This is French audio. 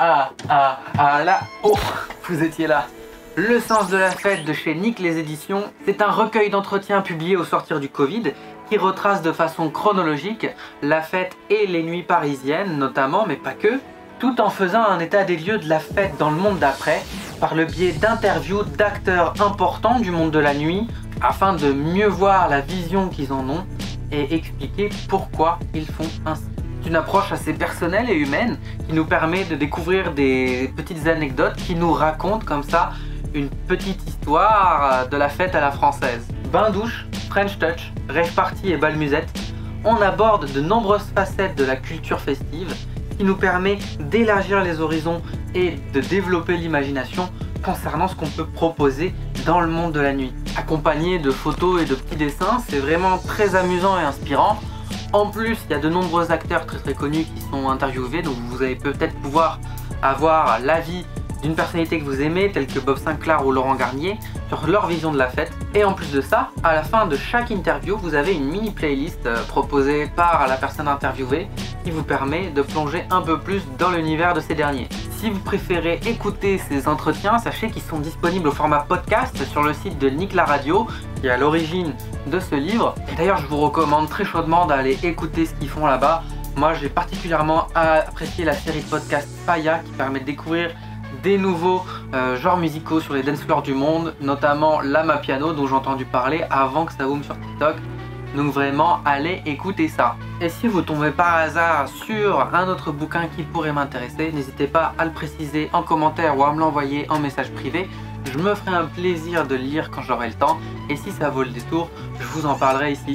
Là, oh, vous étiez là. Le Sens de la Fête de chez Nique les éditions, c'est un recueil d'entretiens publié au sortir du Covid qui retrace de façon chronologique la fête et les nuits parisiennes notamment, mais pas que, tout en faisant un état des lieux de la fête dans le monde d'après par le biais d'interviews d'acteurs importants du monde de la nuit afin de mieux voir la vision qu'ils en ont et expliquer pourquoi ils font ainsi. C'est une approche assez personnelle et humaine qui nous permet de découvrir des petites anecdotes qui nous racontent comme ça une petite histoire de la fête à la française. Bains douches, French touch, rave party et bal musette, on aborde de nombreuses facettes de la culture festive qui nous permet d'élargir les horizons et de développer l'imagination concernant ce qu'on peut proposer dans le monde de la nuit. Accompagné de photos et de petits dessins, c'est vraiment très amusant et inspirant. En plus, il y a de nombreux acteurs très connus qui sont interviewés, donc vous allez peut-être pouvoir avoir l'avis d'une personnalité que vous aimez, telle que Bob Sinclair ou Laurent Garnier, sur leur vision de la fête. Et en plus de ça, à la fin de chaque interview, vous avez une mini playlist proposée par la personne interviewée qui vous permet de plonger un peu plus dans l'univers de ces derniers. Si vous préférez écouter ces entretiens, sachez qu'ils sont disponibles au format podcast sur le site de Nick La Radio, qui est à l'origine de ce livre. Et d'ailleurs, je vous recommande très chaudement d'aller écouter ce qu'ils font là-bas. Moi, j'ai particulièrement apprécié la série de podcasts Paya, qui permet de découvrir des nouveaux genres musicaux sur les dance floors du monde, notamment Lama Piano, dont j'ai entendu parler avant que ça boom sur TikTok. Donc vraiment, allez écouter ça. Et si vous tombez par hasard sur un autre bouquin qui pourrait m'intéresser, n'hésitez pas à le préciser en commentaire ou à me l'envoyer en message privé. Je me ferai un plaisir de le lire quand j'aurai le temps. Et si ça vaut le détour, je vous en parlerai ici.